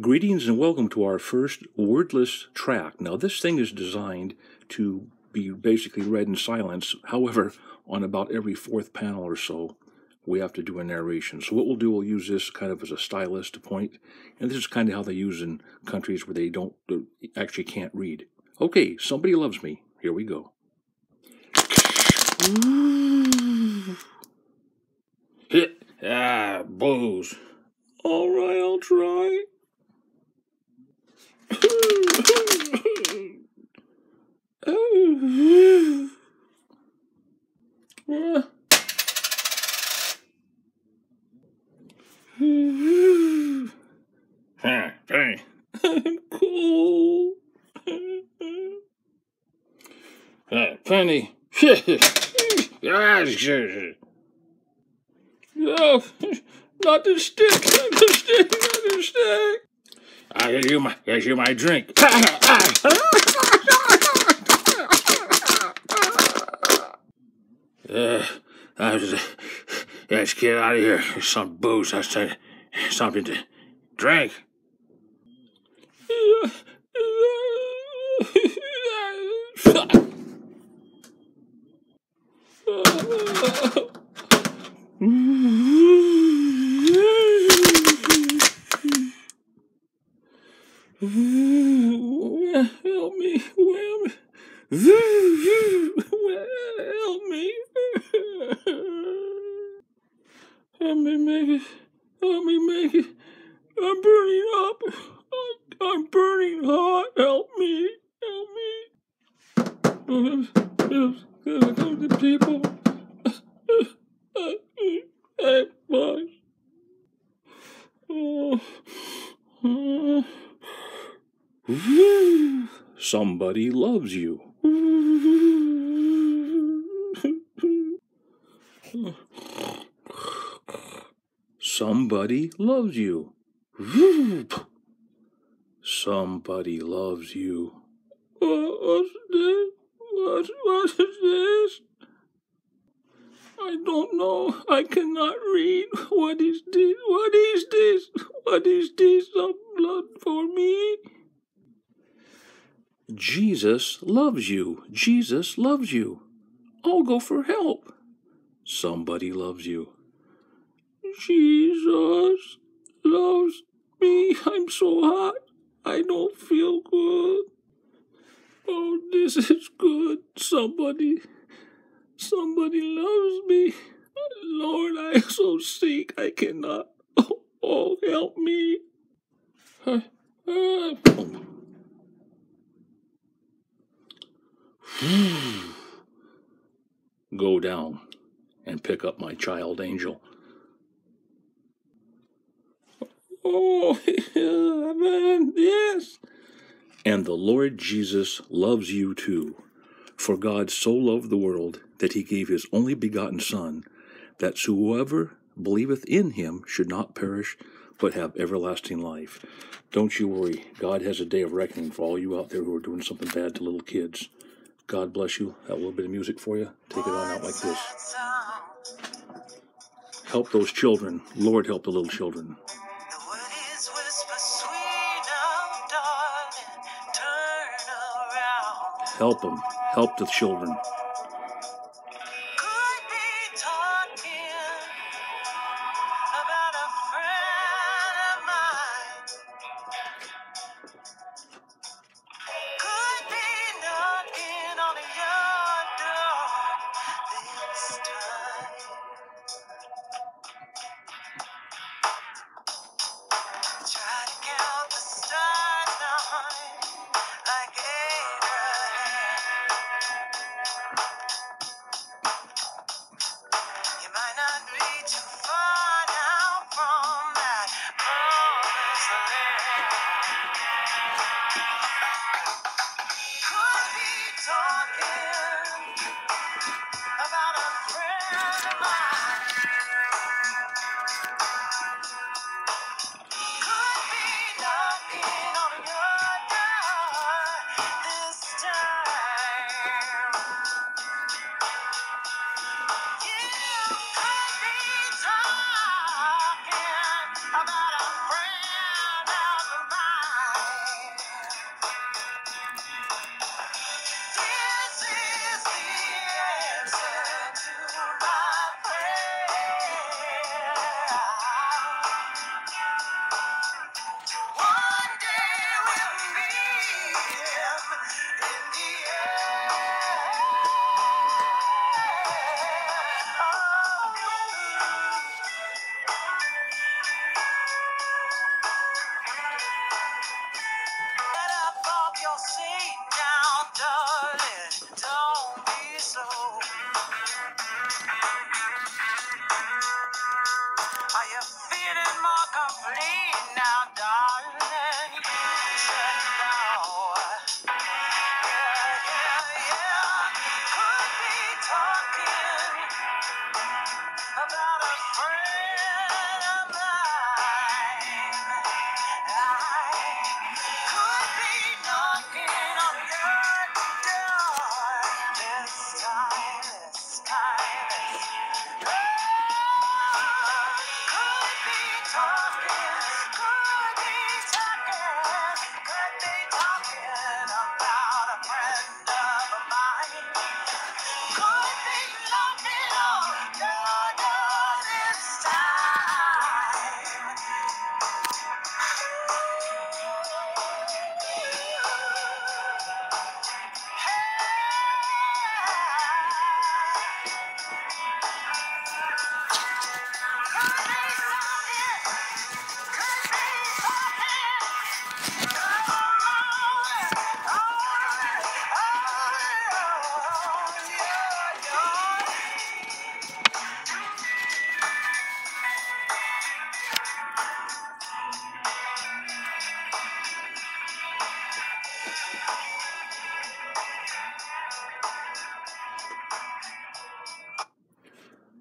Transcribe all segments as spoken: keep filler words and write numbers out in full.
Greetings and welcome to our first wordless tract. Now, this thing is designed to be basically read in silence. However, on about every fourth panel or so, we have to do a narration. So what we'll do, we'll use this kind of as a stylus to point. And this is kind of how they use in countries where they don't actually can't read. Okay, somebody loves me. Here we go. Ah, booze. All right, I'll try. I'm cool. Uh, Penny. Oh, not the stick, not the stick, not the stick. I get you my, get you my drink. uh, I was, uh, let's get out of here. There's some booze. I said something to drink. Help me, Wham. Help me. Help me make it. Help me make it. I'm burning up. I'm burning hot. Help me. Help me. Here come the people. Hey, boy. Oh. Oh. Somebody loves you. Somebody loves you. Somebody loves you. What's this? What, what is this? I don't know. I cannot read. What is this? What is this? What is this? Some blood for me? Jesus loves you. Jesus loves you. I'll go for help. Somebody loves you. Jesus loves me. I'm so hot. I don't feel good. Oh, this is good. Somebody, somebody loves me. Lord, I'm so sick. I cannot. Oh, oh help me. Uh, uh, oh. Go down and pick up my child angel. Oh, man, yes. And the Lord Jesus loves you too. For God so loved the world that he gave his only begotten Son, that whoever believeth in him should not perish, but have everlasting life. Don't you worry. God has a day of reckoning for all you out there who are doing something bad to little kids. God bless you. That little bit of music for you. Take it on out like this. Help those children. Lord, help the little children. The wood is whisper sweet, oh darling, turn around. Help them. Help the children. Could be talking about a friend of mine. Could be knocking on your door this time. Try to count the stars nine like Abraham. You might not be too far now from that promised land. Could be talking about a friend of mine. Could be knocking on your door this time. You could be talking about a friend of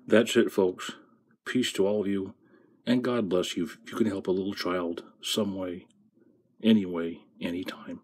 That's it, folks. Peace to all of you, and God bless you if you can help a little child some way, any way, anytime.